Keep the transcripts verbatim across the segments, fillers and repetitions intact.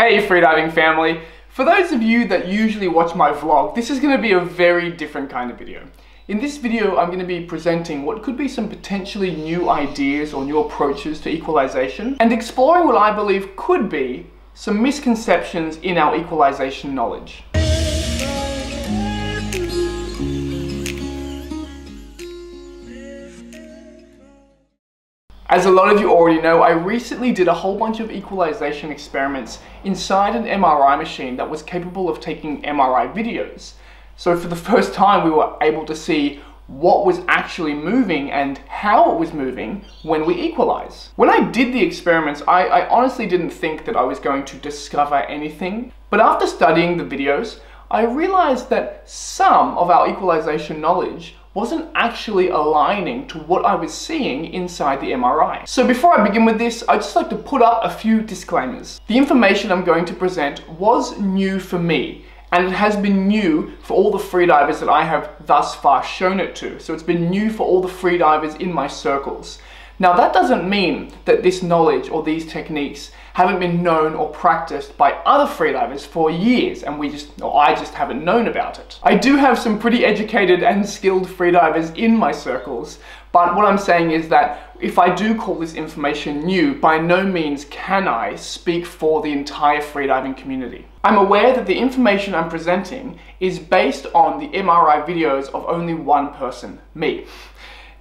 Hey freediving family, for those of you that usually watch my vlog, this is going to be a very different kind of video. In this video I'm going to be presenting what could be some potentially new ideas or new approaches to equalization and exploring what I believe could be some misconceptions in our equalization knowledge. As a lot of you already know, I recently did a whole bunch of equalization experiments inside an M R I machine that was capable of taking M R I videos. So for the first time we were able to see what was actually moving and how it was moving when we equalize. When I did the experiments, I, I honestly didn't think that I was going to discover anything. But after studying the videos, I realized that some of our equalization knowledge wasn't actually aligning to what I was seeing inside the M R I. So before I begin with this, I'd just like to put up a few disclaimers. The information I'm going to present was new for me, and it has been new for all the freedivers that I have thus far shown it to. So it's been new for all the freedivers in my circles. Now that doesn't mean that this knowledge or these techniques haven't been known or practiced by other freedivers for years and we just, or I just haven't known about it. I do have some pretty educated and skilled freedivers in my circles, but what I'm saying is that if I do call this information new, by no means can I speak for the entire freediving community. I'm aware that the information I'm presenting is based on the M R I videos of only one person, me.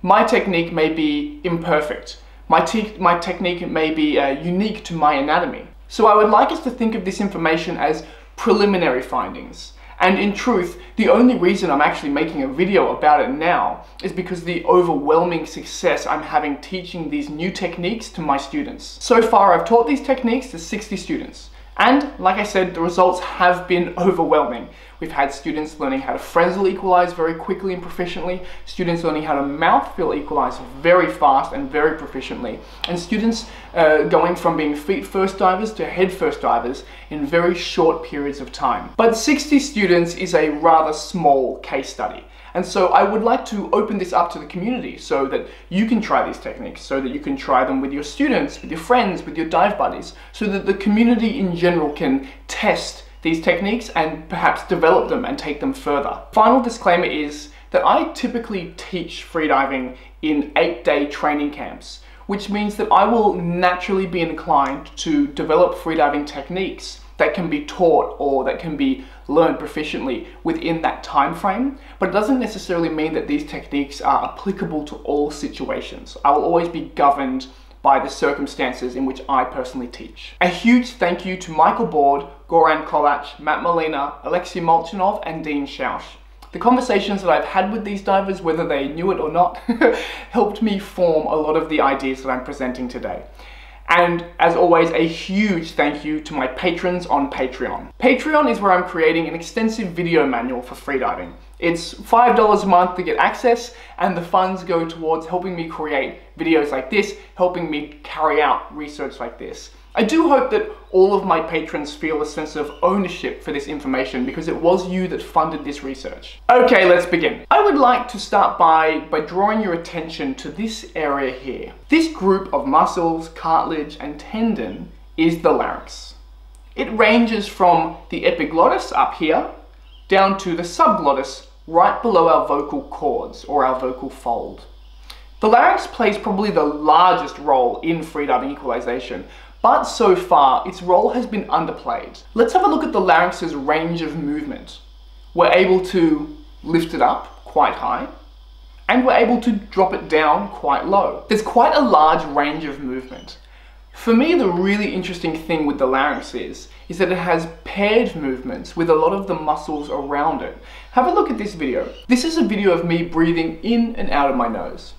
My technique may be imperfect. My, te my technique may be uh, unique to my anatomy. So I would like us to think of this information as preliminary findings. And in truth, the only reason I'm actually making a video about it now is because of the overwhelming success I'm having teaching these new techniques to my students. So far, I've taught these techniques to sixty students. And like I said, the results have been overwhelming. We've had students learning how to Frenzel equalize very quickly and proficiently, students learning how to mouthfill equalize very fast and very proficiently, and students uh, going from being feet first divers to head first divers in very short periods of time. But sixty students is a rather small case study. And so I would like to open this up to the community so that you can try these techniques, so that you can try them with your students, with your friends, with your dive buddies, so that the community in general can test these techniques and perhaps develop them and take them further. Final disclaimer is that I typically teach freediving in eight-day training camps, which means that I will naturally be inclined to develop freediving techniques that can be taught or that can be learned proficiently within that time frame, but it doesn't necessarily mean that these techniques are applicable to all situations. I will always be governed by the circumstances in which I personally teach. A huge thank you to Michael Board, Goran Kolach, Matt Molina, Alexey Molchinov, and Dean Shoush. The conversations that I've had with these divers, whether they knew it or not, helped me form a lot of the ideas that I'm presenting today. And as always, a huge thank you to my patrons on Patreon. Patreon is where I'm creating an extensive video manual for freediving. It's five dollars a month to get access, and the funds go towards helping me create videos like this, helping me carry out research like this. I do hope that all of my patrons feel a sense of ownership for this information because it was you that funded this research. Okay, let's begin. I would like to start by, by drawing your attention to this area here. This group of muscles, cartilage, and tendon is the larynx. It ranges from the epiglottis up here down to the subglottis right below our vocal cords or our vocal fold. The larynx plays probably the largest role in freediving equalization, but so far, its role has been underplayed. Let's have a look at the larynx's range of movement. We're able to lift it up quite high, and we're able to drop it down quite low. There's quite a large range of movement. For me, the really interesting thing with the larynx is, is that it has paired movements with a lot of the muscles around it. Have a look at this video. This is a video of me breathing in and out of my nose.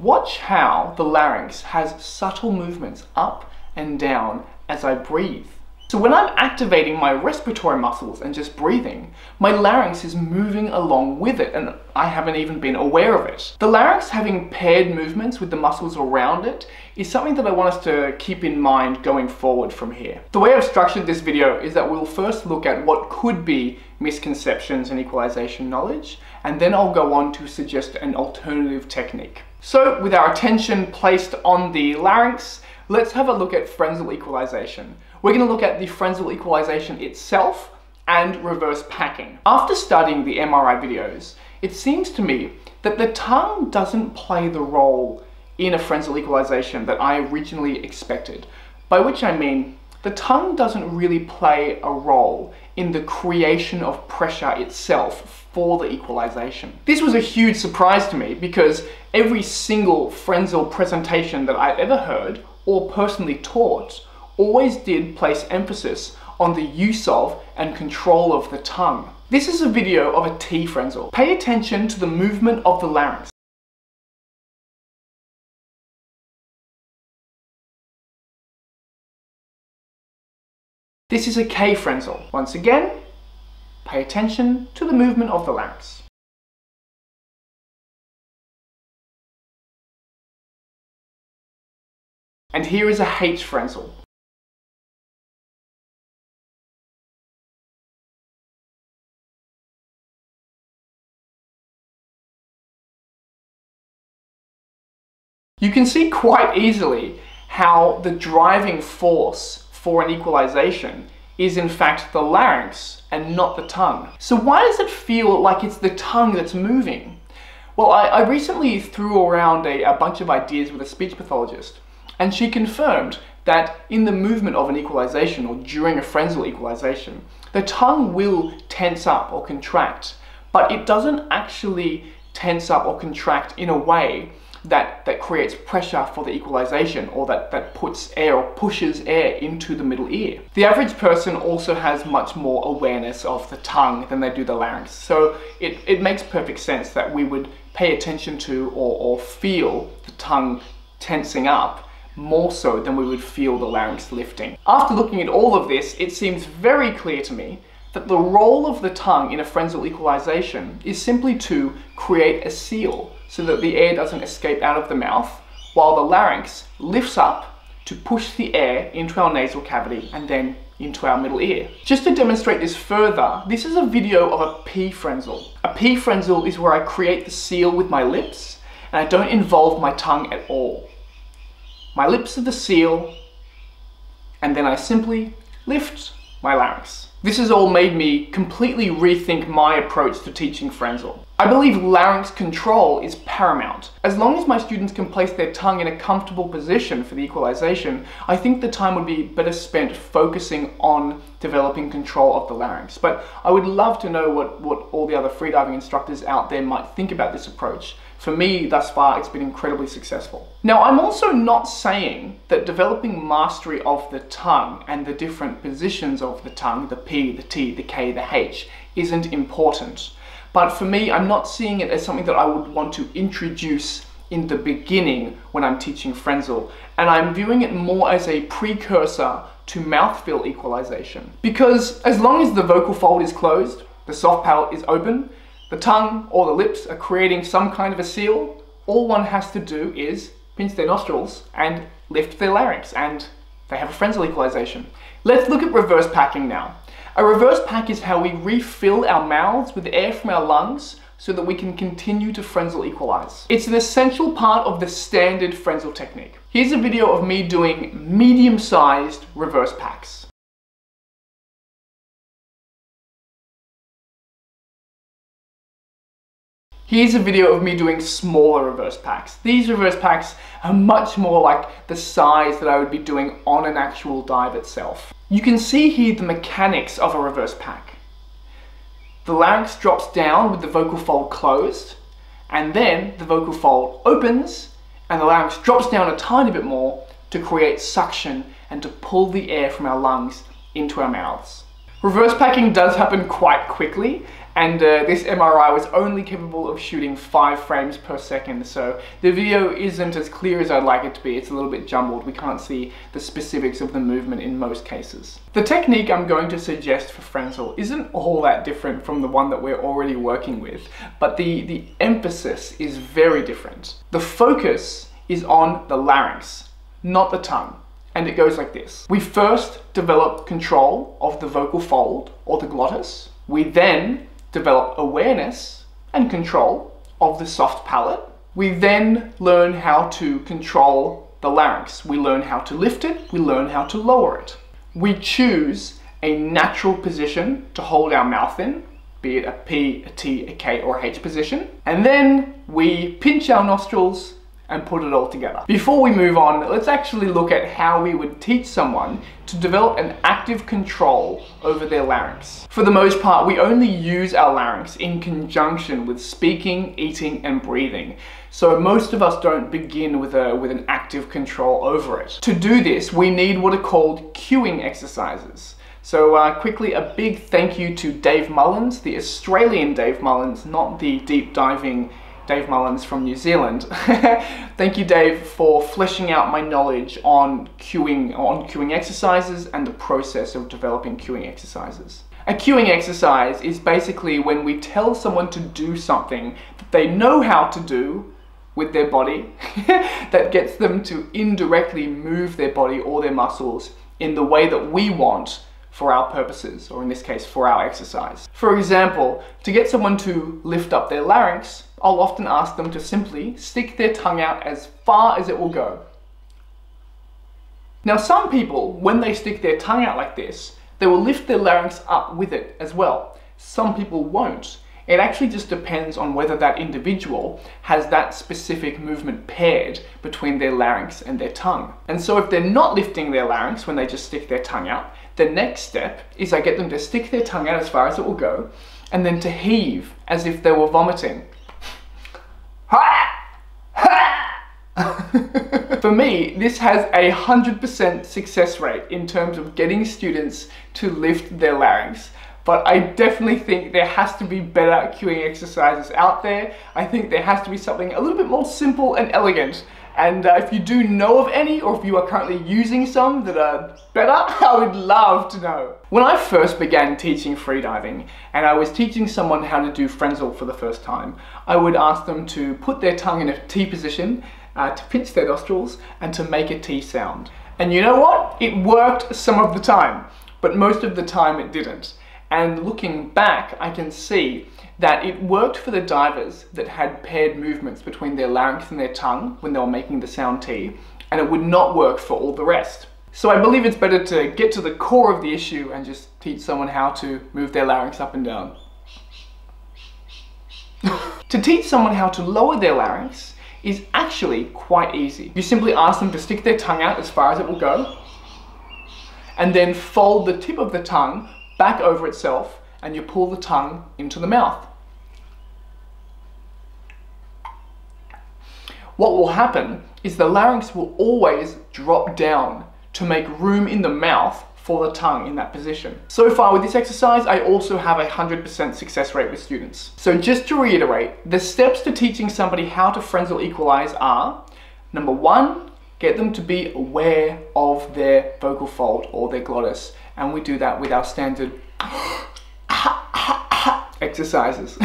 Watch how the larynx has subtle movements up and down as I breathe. So when I'm activating my respiratory muscles and just breathing, my larynx is moving along with it and I haven't even been aware of it. The larynx having paired movements with the muscles around it is something that I want us to keep in mind going forward from here. The way I've structured this video is that we'll first look at what could be misconceptions in equalization knowledge, and then I'll go on to suggest an alternative technique. So with our attention placed on the larynx, let's have a look at Frenzel equalisation. We're going to look at the Frenzel equalisation itself and reverse packing. After studying the M R I videos, it seems to me that the tongue doesn't play the role in a Frenzel equalisation that I originally expected, by which I mean the tongue doesn't really play a role in the creation of pressure itself for the equalization. This was a huge surprise to me because every single Frenzel presentation that I've ever heard or personally taught always did place emphasis on the use of and control of the tongue. This is a video of a T Frenzel. Pay attention to the movement of the larynx. This is a K Frenzel. Once again, pay attention to the movement of the larynx. And here is a H Frenzel. You can see quite easily how the driving force for an equalization is in fact the larynx and not the tongue. So why does it feel like it's the tongue that's moving? Well, I, I recently threw around a, a bunch of ideas with a speech pathologist, and she confirmed that in the movement of an equalization or during a Frenzel equalization, the tongue will tense up or contract, but it doesn't actually tense up or contract in a way That, that creates pressure for the equalization, or that, that puts air or pushes air into the middle ear. The average person also has much more awareness of the tongue than they do the larynx, so it, it makes perfect sense that we would pay attention to or, or feel the tongue tensing up more so than we would feel the larynx lifting. After looking at all of this, it seems very clear to me that the role of the tongue in a Frenzel equalization is simply to create a seal, so that the air doesn't escape out of the mouth, while the larynx lifts up to push the air into our nasal cavity and then into our middle ear. Just to demonstrate this further, this is a video of a P Frenzel. A P Frenzel is where I create the seal with my lips and I don't involve my tongue at all. My lips are the seal and then I simply lift my larynx. This has all made me completely rethink my approach to teaching Frenzel. I believe larynx control is paramount. As long as my students can place their tongue in a comfortable position for the equalization, I think the time would be better spent focusing on developing control of the larynx. But I would love to know what, what all the other freediving instructors out there might think about this approach. For me, thus far, it's been incredibly successful. Now, I'm also not saying that developing mastery of the tongue and the different positions of the tongue, the P, the T, the K, the H, isn't important. But for me, I'm not seeing it as something that I would want to introduce in the beginning when I'm teaching Frenzel. And I'm viewing it more as a precursor to mouthfill equalization. Because as long as the vocal fold is closed, the soft palate is open, the tongue or the lips are creating some kind of a seal, all one has to do is pinch their nostrils and lift their larynx, and they have a Frenzel equalization. Let's look at reverse packing now. A reverse pack is how we refill our mouths with air from our lungs so that we can continue to Frenzel equalize. It's an essential part of the standard Frenzel technique. Here's a video of me doing medium-sized reverse packs. Here's a video of me doing smaller reverse packs. These reverse packs are much more like the size that I would be doing on an actual dive itself. You can see here the mechanics of a reverse pack. The larynx drops down with the vocal fold closed, and then the vocal fold opens and the larynx drops down a tiny bit more to create suction and to pull the air from our lungs into our mouths. Reverse packing does happen quite quickly, and uh, this M R I was only capable of shooting five frames per second, so the video isn't as clear as I'd like it to be. It's a little bit jumbled. We can't see the specifics of the movement in most cases. The technique I'm going to suggest for Frenzel isn't all that different from the one that we're already working with, but the, the emphasis is very different. The focus is on the larynx, not the tongue. And it goes like this. We first develop control of the vocal fold, or the glottis. We then develop awareness and control of the soft palate. We then learn how to control the larynx. We learn how to lift it, we learn how to lower it. We choose a natural position to hold our mouth in, be it a P, a T, a K, or a H position, and then we pinch our nostrils and put it all together. Before we move on, let's actually look at how we would teach someone to develop an active control over their larynx. For the most part, we only use our larynx in conjunction with speaking, eating, and breathing. So most of us don't begin with a with an active control over it. To do this, we need what are called cueing exercises. So uh, quickly, a big thank you to Dave Mullins, the Australian Dave Mullins, not the deep diving Dave Mullins from New Zealand. Thank you, Dave, for fleshing out my knowledge on cueing, on cueing exercises and the process of developing cueing exercises. A cueing exercise is basically when we tell someone to do something that they know how to do with their body that gets them to indirectly move their body or their muscles in the way that we want for our purposes, or in this case, for our exercise. For example, to get someone to lift up their larynx, I'll often ask them to simply stick their tongue out as far as it will go. Now, some people, when they stick their tongue out like this, they will lift their larynx up with it as well. Some people won't. It actually just depends on whether that individual has that specific movement paired between their larynx and their tongue. And so if they're not lifting their larynx when they just stick their tongue out, the next step is I get them to stick their tongue out as far as it will go, and then to heave as if they were vomiting. For me, this has a one hundred percent success rate in terms of getting students to lift their larynx. But I definitely think there has to be better cueing exercises out there. I think there has to be something a little bit more simple and elegant. And uh, if you do know of any, or if you are currently using some that are better, I would love to know. When I first began teaching freediving, and I was teaching someone how to do Frenzel for the first time, I would ask them to put their tongue in a T position, uh, to pinch their nostrils, and to make a T sound. And you know what? It worked some of the time, but most of the time it didn't. And looking back, I can see that it worked for the divers that had paired movements between their larynx and their tongue when they were making the sound T, and it would not work for all the rest. So I believe it's better to get to the core of the issue and just teach someone how to move their larynx up and down. To teach someone how to lower their larynx is actually quite easy. You simply ask them to stick their tongue out as far as it will go, and then fold the tip of the tongue back over itself, and you pull the tongue into the mouth. What will happen is the larynx will always drop down to make room in the mouth for the tongue in that position. So far with this exercise, I also have a one hundred percent success rate with students. So just to reiterate, the steps to teaching somebody how to Frenzel equalize are, number one, get them to be aware of their vocal fold or their glottis. And we do that with our standard exercises.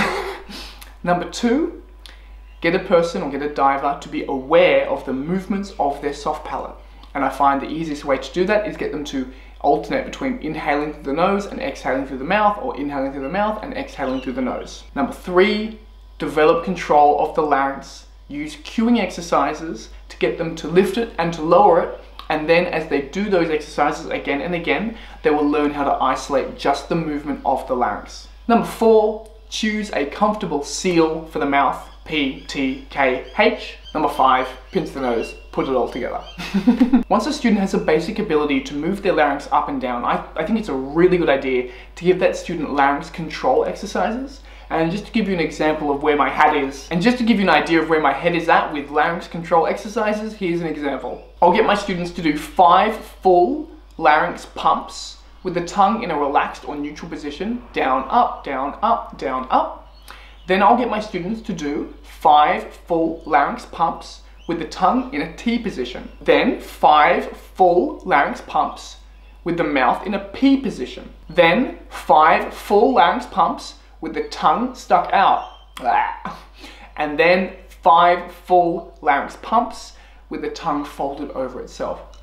Number two, get a person or get a diver to be aware of the movements of their soft palate. And I find the easiest way to do that is get them to alternate between inhaling through the nose and exhaling through the mouth, or inhaling through the mouth and exhaling through the nose. Number three, develop control of the larynx. Use cueing exercises to get them to lift it and to lower it. And then as they do those exercises again and again, they will learn how to isolate just the movement of the larynx. Number four, choose a comfortable seal for the mouth, P, T, K, H. Number five, pinch the nose, put it all together. Once a student has a basic ability to move their larynx up and down, I, I think it's a really good idea to give that student larynx control exercises. And just to give you an example of where my head is, and just to give you an idea of where my head is at with larynx control exercises, here's an example. I'll get my students to do five full larynx pumps with the tongue in a relaxed or neutral position, down, up, down, up, down, up. Then I'll get my students to do five full larynx pumps with the tongue in a T position. Then five full larynx pumps with the mouth in a P position. Then five full larynx pumps with the tongue stuck out, and then five full larynx pumps with the tongue folded over itself.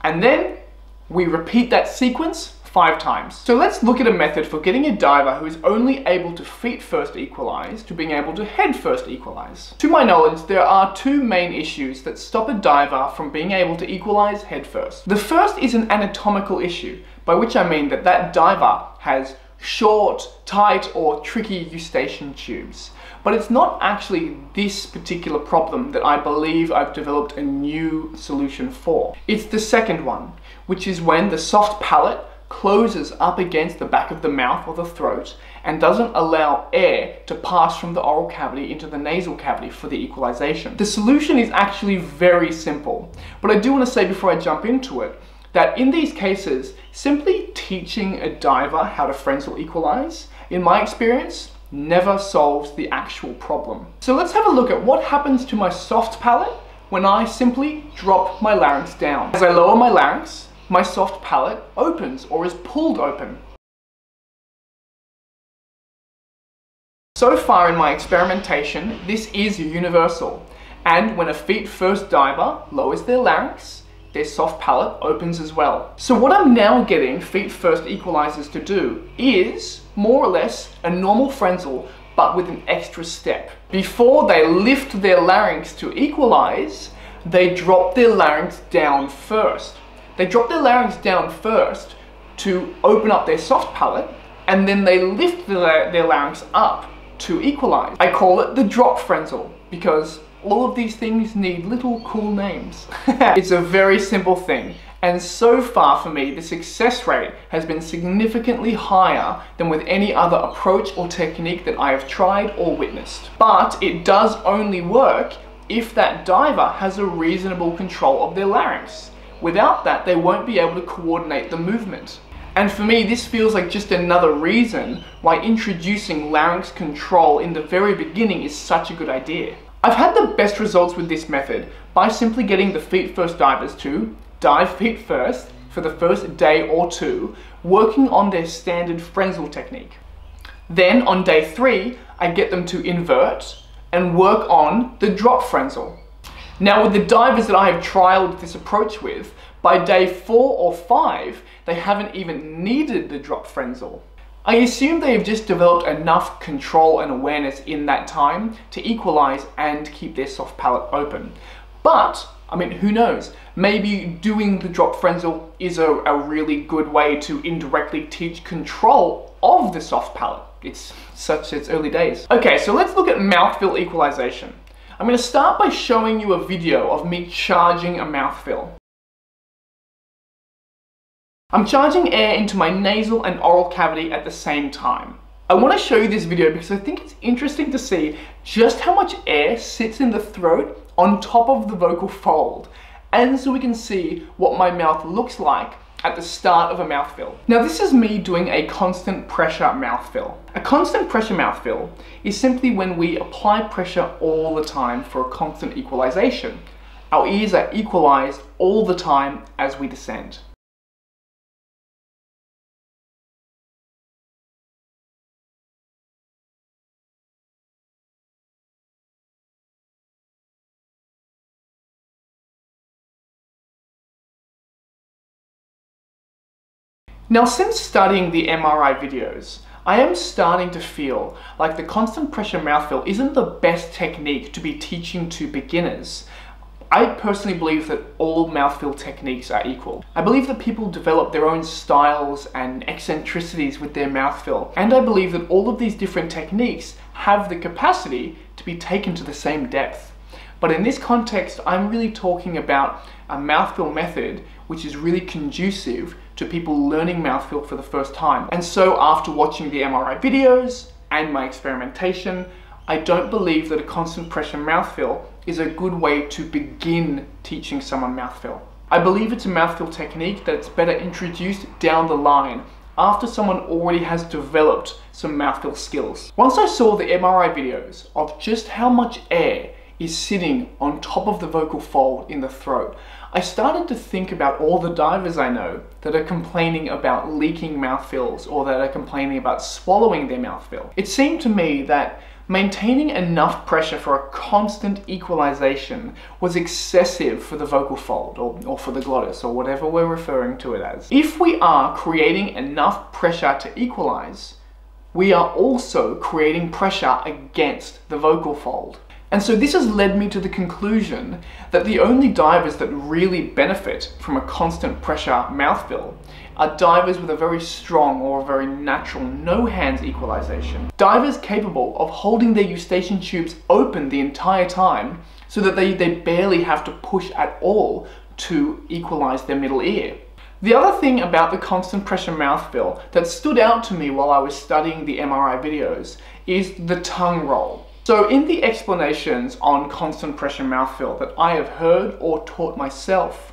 And then we repeat that sequence five times. So let's look at a method for getting a diver who is only able to feet first equalize to being able to head first equalize. To my knowledge, there are two main issues that stop a diver from being able to equalize head first. The first is an anatomical issue, by which I mean that that diver has short, tight, or tricky eustachian tubes. But it's not actually this particular problem that I believe I've developed a new solution for. It's the second one, which is when the soft palate closes up against the back of the mouth or the throat and doesn't allow air to pass from the oral cavity into the nasal cavity for the equalization. The solution is actually very simple, but I do want to say before I jump into it, that in these cases, simply teaching a diver how to Frenzel equalize, in my experience, never solves the actual problem. So let's have a look at what happens to my soft palate when I simply drop my larynx down. As I lower my larynx, my soft palate opens or is pulled open. So far in my experimentation, this is universal. And when a feet first diver lowers their larynx, their soft palate opens as well. So what I'm now getting feet first equalizers to do is more or less a normal Frenzel, but with an extra step. Before they lift their larynx to equalize, they drop their larynx down first. They drop their larynx down first to open up their soft palate, and then they lift their, their larynx up to equalize. I call it the drop Frenzel because all of these things need little cool names. It's a very simple thing, and so far for me the success rate has been significantly higher than with any other approach or technique that I have tried or witnessed. But it does only work if that diver has a reasonable control of their larynx. Without that, they won't be able to coordinate the movement. And for me, this feels like just another reason why introducing larynx control in the very beginning is such a good idea. I've had the best results with this method by simply getting the feet first divers to dive feet first for the first day or two, working on their standard Frenzel technique. Then on day three, I get them to invert and work on the drop Frenzel. Now with the divers that I have trialed this approach with, by day four or five, they haven't even needed the drop Frenzel. I assume they have just developed enough control and awareness in that time to equalize and keep their soft palate open. But, I mean, who knows? Maybe doing the drop Frenzel is a, a really good way to indirectly teach control of the soft palate. It's such its early days. Okay, so let's look at mouthfill equalization. I'm going to start by showing you a video of me charging a mouthfill. I'm charging air into my nasal and oral cavity at the same time. I want to show you this video because I think it's interesting to see just how much air sits in the throat on top of the vocal fold, and so we can see what my mouth looks like at the start of a mouthfill. Now this is me doing a constant pressure mouthfill. A constant pressure mouthfill is simply when we apply pressure all the time for a constant equalization. Our ears are equalized all the time as we descend. Now, since studying the M R I videos, I am starting to feel like the constant pressure mouthfill isn't the best technique to be teaching to beginners. I personally believe that all mouthfill techniques are equal. I believe that people develop their own styles and eccentricities with their mouthfill, and I believe that all of these different techniques have the capacity to be taken to the same depth. But in this context, I'm really talking about a mouthfill method which is really conducive to people learning mouthfill for the first time. And so after watching the M R I videos and my experimentation, I don't believe that a constant pressure mouthfill is a good way to begin teaching someone mouthfill. I believe it's a mouthfill technique that's better introduced down the line after someone already has developed some mouthfill skills. Once I saw the M R I videos of just how much air is sitting on top of the vocal fold in the throat, I started to think about all the divers I know that are complaining about leaking mouthfills or that are complaining about swallowing their mouthfill. It seemed to me that Maintaining enough pressure for a constant equalization was excessive for the vocal fold, or, or for the glottis, or whatever we're referring to it as. If we are creating enough pressure to equalize, we are also creating pressure against the vocal fold. And so this has led me to the conclusion that the only divers that really benefit from a constant pressure mouthfill are divers with a very strong or a very natural no-hands equalization. Divers capable of holding their eustachian tubes open the entire time so that they, they barely have to push at all to equalize their middle ear. The other thing about the constant pressure mouthfill that stood out to me while I was studying the M R I videos is the tongue roll. So in the explanations on constant pressure mouthfill that I have heard or taught myself,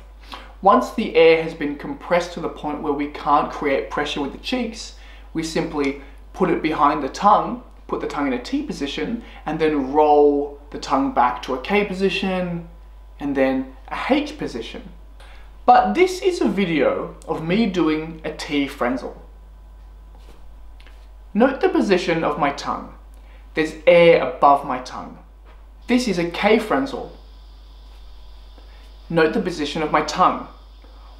once the air has been compressed to the point where we can't create pressure with the cheeks, we simply put it behind the tongue, put the tongue in a T position, and then roll the tongue back to a K position, and then a H position. But this is a video of me doing a T Frenzel. Note the position of my tongue. There's air above my tongue. This is a K Frenzel. Note the position of my tongue.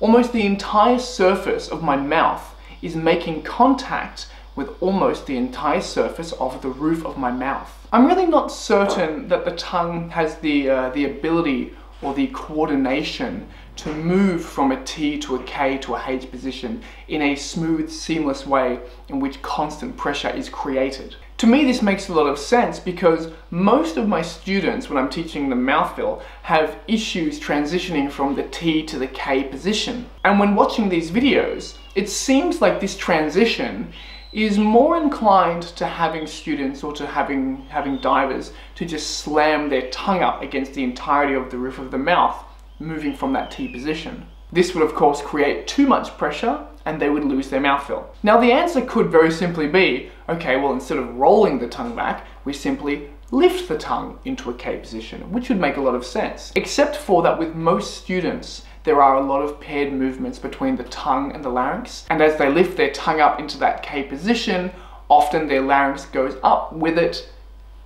Almost the entire surface of my mouth is making contact with almost the entire surface of the roof of my mouth. I'm really not certain that the tongue has the, uh, the ability or the coordination to move from a T to a K to a H position in a smooth, seamless way in which constant pressure is created. To me, this makes a lot of sense because most of my students, when I'm teaching them mouthfill, have issues transitioning from the T to the K position. And when watching these videos, it seems like this transition is more inclined to having students or to having, having divers to just slam their tongue up against the entirety of the roof of the mouth, moving from that T position. This would, of course, create too much pressure and they would lose their mouthfill. Now the answer could very simply be, okay, well instead of rolling the tongue back, we simply lift the tongue into a K position, which would make a lot of sense. Except for that with most students, there are a lot of paired movements between the tongue and the larynx, and as they lift their tongue up into that K position, often their larynx goes up with it,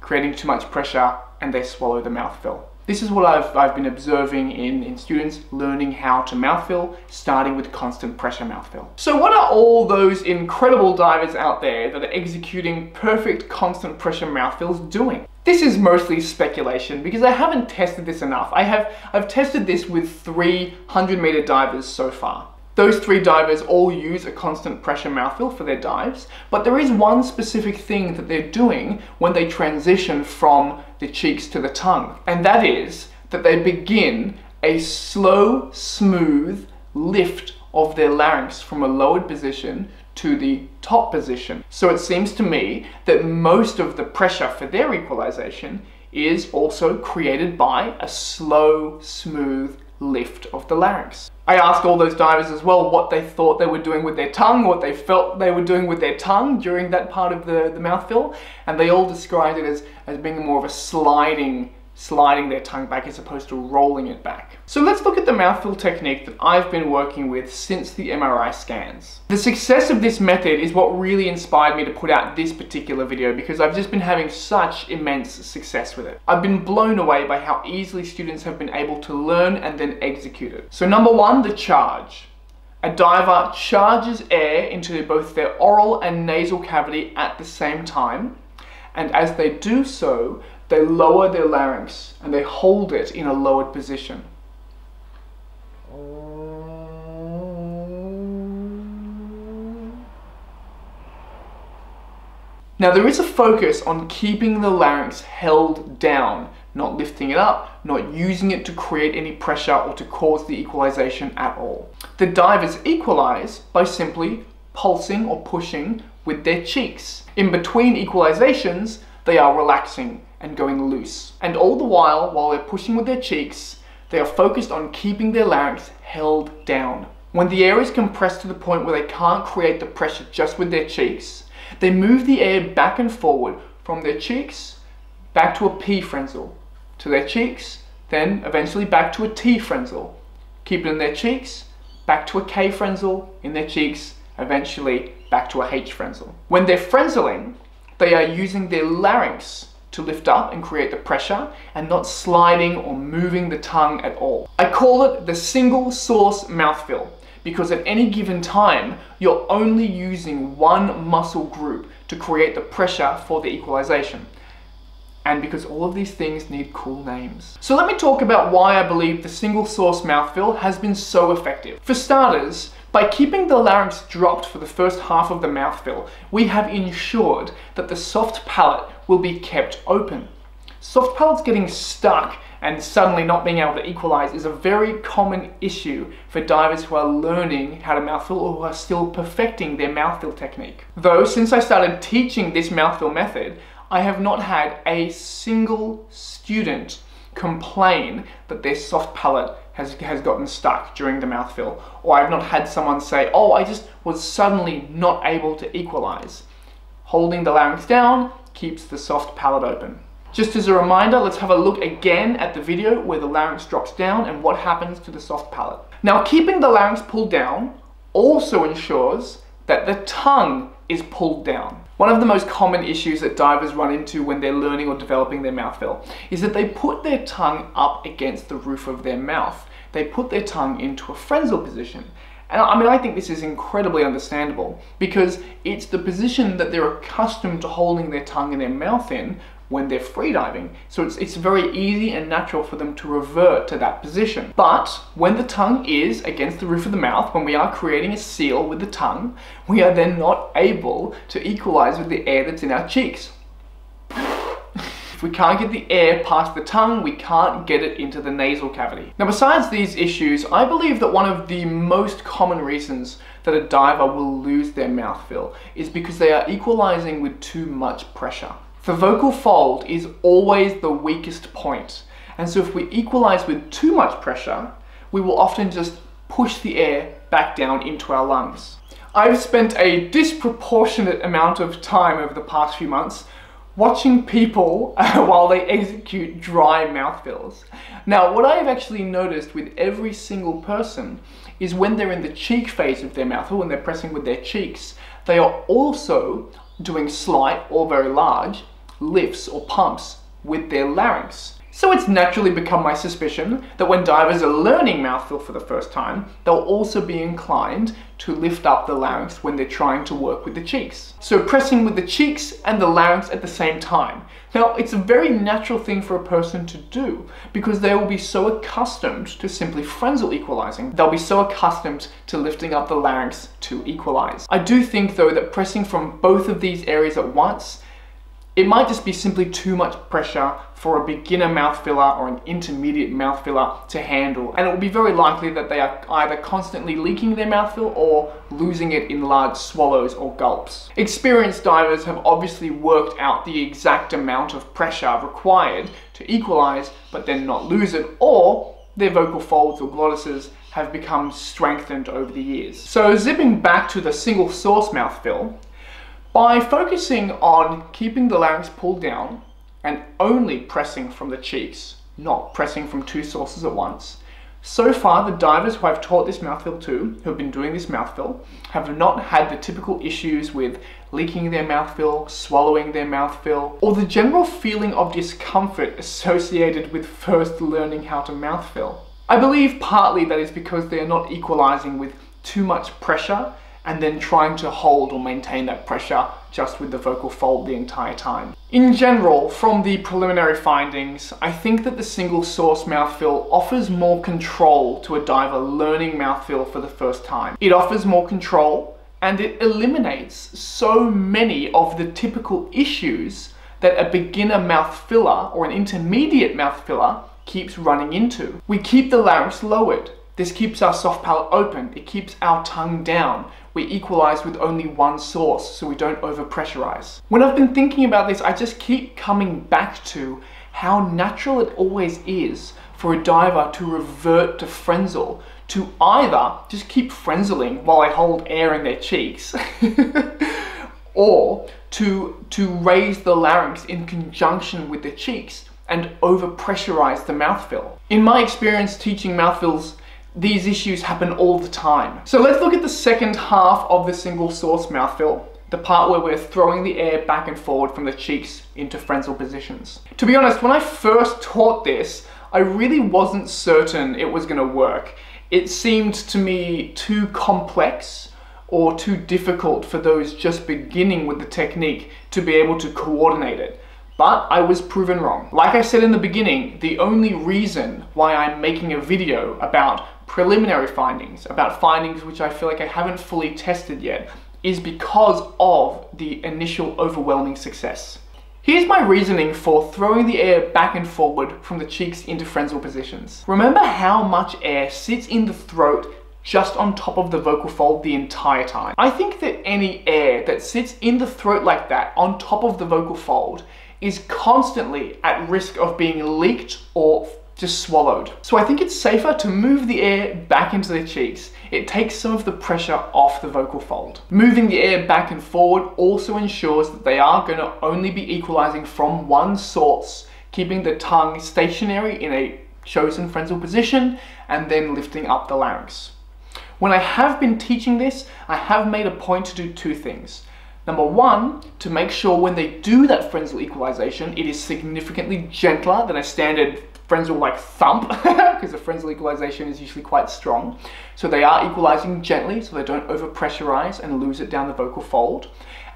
creating too much pressure, and they swallow the mouthfill. This is what I've, I've been observing in, in students learning how to mouthfill, starting with constant pressure mouthfill. So what are all those incredible divers out there that are executing perfect constant pressure mouthfills doing? This is mostly speculation because I haven't tested this enough. I have, I've tested this with three hundred meter divers so far. Those three divers all use a constant pressure mouthfill for their dives, but there is one specific thing that they're doing when they transition from the cheeks to the tongue, and that is that they begin a slow, smooth lift of their larynx from a lowered position to the top position. So it seems to me that most of the pressure for their equalization is also created by a slow, smooth lift of the larynx. I asked all those divers as well what they thought they were doing with their tongue, what they felt they were doing with their tongue during that part of the, the mouthfill, and they all described it as, as being more of a sliding, sliding their tongue back as opposed to rolling it back. So let's look at the mouthfill technique that I've been working with since the M R I scans. The success of this method is what really inspired me to put out this particular video because I've just been having such immense success with it. I've been blown away by how easily students have been able to learn and then execute it. So number one, the charge. A diver charges air into both their oral and nasal cavity at the same time, and as they do so, they lower their larynx and they hold it in a lowered position. Now there is a focus on keeping the larynx held down, not lifting it up, not using it to create any pressure or to cause the equalization at all. The divers equalize by simply pulsing or pushing with their cheeks. In between equalizations, they are relaxing and going loose. And all the while, while they're pushing with their cheeks, they are focused on keeping their larynx held down. When the air is compressed to the point where they can't create the pressure just with their cheeks, they move the air back and forward from their cheeks back to a P Frenzel, to their cheeks, then eventually back to a T Frenzel. Keep it in their cheeks, back to a K Frenzel, in their cheeks, eventually back to a H Frenzel. When they're Frenzeling, they are using their larynx to lift up and create the pressure and not sliding or moving the tongue at all. I call it the single source mouthfill because at any given time, you're only using one muscle group to create the pressure for the equalization. And because all of these things need cool names. So let me talk about why I believe the single source mouthfill has been so effective. For starters, by keeping the larynx dropped for the first half of the mouthfill, we have ensured that the soft palate will be kept open. Soft palates getting stuck and suddenly not being able to equalize is a very common issue for divers who are learning how to mouthfill or who are still perfecting their mouthfill technique. Though, since I started teaching this mouthfill method, I have not had a single student complain that their soft palate has, has gotten stuck during the mouthfill, or I've not had someone say, oh, I just was suddenly not able to equalize. Holding the larynx down keeps the soft palate open. Just as a reminder, let's have a look again at the video where the larynx drops down and what happens to the soft palate. Now, keeping the larynx pulled down also ensures that the tongue is pulled down. One of the most common issues that divers run into when they're learning or developing their mouthfill is that they put their tongue up against the roof of their mouth. They put their tongue into a Frenzel position. And I mean, I think this is incredibly understandable because it's the position that they're accustomed to holding their tongue and their mouth in when they're freediving. So it's, it's very easy and natural for them to revert to that position. But when the tongue is against the roof of the mouth, when we are creating a seal with the tongue, we are then not able to equalize with the air that's in our cheeks. If we can't get the air past the tongue, we can't get it into the nasal cavity. Now, besides these issues, I believe that one of the most common reasons that a diver will lose their mouthfill is because they are equalizing with too much pressure. The vocal fold is always the weakest point. And so if we equalize with too much pressure, we will often just push the air back down into our lungs. I've spent a disproportionate amount of time over the past few months watching people uh, while they execute dry mouthfills. Now, what I've actually noticed with every single person is when they're in the cheek phase of their mouthful, when they're pressing with their cheeks, they are also doing slight or very large lifts or pumps with their larynx. So it's naturally become my suspicion that when divers are learning mouthfill for the first time, they'll also be inclined to lift up the larynx when they're trying to work with the cheeks. So pressing with the cheeks and the larynx at the same time. Now, it's a very natural thing for a person to do because they will be so accustomed to simply Frenzel equalizing. They'll be so accustomed to lifting up the larynx to equalize. I do think though that pressing from both of these areas at once, it might just be simply too much pressure for a beginner mouth filler or an intermediate mouth filler to handle. And it will be very likely that they are either constantly leaking their mouthfill or losing it in large swallows or gulps. Experienced divers have obviously worked out the exact amount of pressure required to equalize, but then not lose it, or their vocal folds or glottises have become strengthened over the years. So zipping back to the single source mouthfill, by focusing on keeping the larynx pulled down and only pressing from the cheeks, not pressing from two sources at once, so far the divers who I've taught this mouthfill to, who have been doing this mouthfill, have not had the typical issues with leaking their mouthfill, swallowing their mouthfill, or the general feeling of discomfort associated with first learning how to mouthfill. I believe partly that is because they are not equalizing with too much pressure and then trying to hold or maintain that pressure just with the vocal fold the entire time. In general, from the preliminary findings, I think that the single source mouthfill offers more control to a diver learning mouthfill for the first time. It offers more control and it eliminates so many of the typical issues that a beginner mouth filler or an intermediate mouth filler keeps running into. We keep the larynx lowered. This keeps our soft palate open. It keeps our tongue down. We equalize with only one source so we don't overpressurize. When I've been thinking about this, I just keep coming back to how natural it always is for a diver to revert to Frenzel, to either just keep Frenzeling while I hold air in their cheeks, or to, to raise the larynx in conjunction with the cheeks and overpressurize the mouthfill. In my experience teaching mouthfills, these issues happen all the time. So let's look at the second half of the single source mouthfill the part where we're throwing the air back and forward from the cheeks into Frenzel positions. To be honest, when I first taught this, I really wasn't certain it was going to work. It seemed to me too complex or too difficult for those just beginning with the technique to be able to coordinate it. But I was proven wrong. Like I said in the beginning, the only reason why I'm making a video about preliminary findings, about findings which I feel like I haven't fully tested yet, is because of the initial overwhelming success. Here's my reasoning for throwing the air back and forward from the cheeks into Frenzel positions. Remember how much air sits in the throat just on top of the vocal fold the entire time. I think that any air that sits in the throat like that on top of the vocal fold is constantly at risk of being leaked or just swallowed. So I think it's safer to move the air back into the cheeks. It takes some of the pressure off the vocal fold. Moving the air back and forward also ensures that they are going to only be equalizing from one source, keeping the tongue stationary in a chosen Frenzel position and then lifting up the larynx. When I have been teaching this, I have made a point to do two things. Number one, to make sure when they do that Frenzel equalization, it is significantly gentler than a standard Frenzel like thump, because the Frenzel equalization is usually quite strong. So they are equalizing gently so they don't overpressurize and lose it down the vocal fold.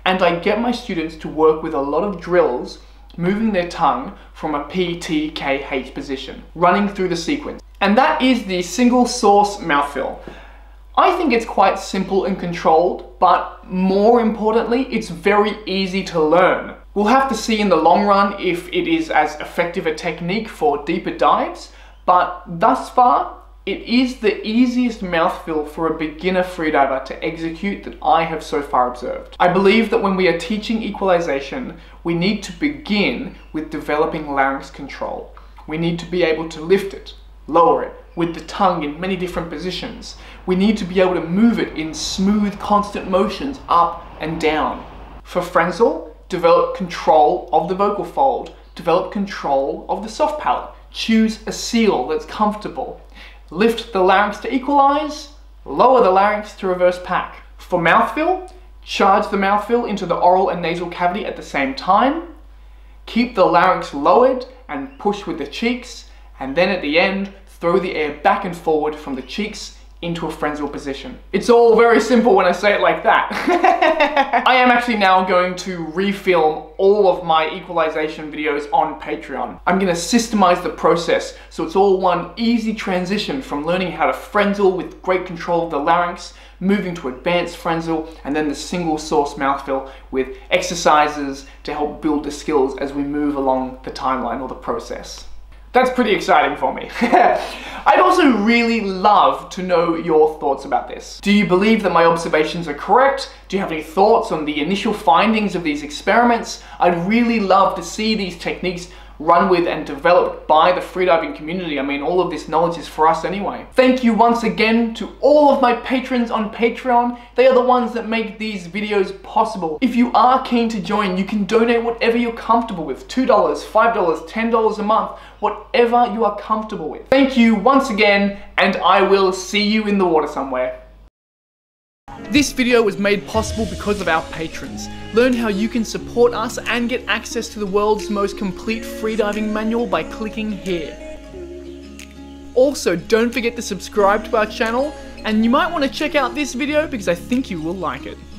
And I get my students to work with a lot of drills, moving their tongue from a P, T, K, H position, running through the sequence. And that is the single source mouthfill. I think it's quite simple and controlled, but more importantly, it's very easy to learn. We'll have to see in the long run if it is as effective a technique for deeper dives, but thus far, it is the easiest mouthfill for a beginner freediver to execute that I have so far observed. I believe that when we are teaching equalization, we need to begin with developing larynx control. We need to be able to lift it, lower it, with the tongue in many different positions. We need to be able to move it in smooth, constant motions up and down. For Frenzel, develop control of the vocal fold, develop control of the soft palate, choose a seal that's comfortable, lift the larynx to equalize, lower the larynx to reverse pack. For mouthfill, charge the mouthfill into the oral and nasal cavity at the same time, keep the larynx lowered and push with the cheeks, and then at the end, throw the air back and forward from the cheeks into a Frenzel position. It's all very simple when I say it like that. I am actually now going to refilm all of my equalization videos on Patreon. I'm gonna systemize the process so it's all one easy transition from learning how to Frenzel with great control of the larynx, moving to advanced Frenzel, and then the single source mouthfill with exercises to help build the skills as we move along the timeline or the process. That's pretty exciting for me. I'd also really love to know your thoughts about this. Do you believe that my observations are correct? Do you have any thoughts on the initial findings of these experiments? I'd really love to see these techniques run with and developed by the freediving community. I mean, all of this knowledge is for us anyway. Thank you once again to all of my patrons on Patreon. They are the ones that make these videos possible. If you are keen to join, you can donate whatever you're comfortable with. two dollars, five dollars, ten dollars a month, whatever you are comfortable with. Thank you once again, and I will see you in the water somewhere. This video was made possible because of our patrons. Learn how you can support us and get access to the world's most complete freediving manual by clicking here. Also, don't forget to subscribe to our channel, and you might want to check out this video because I think you will like it.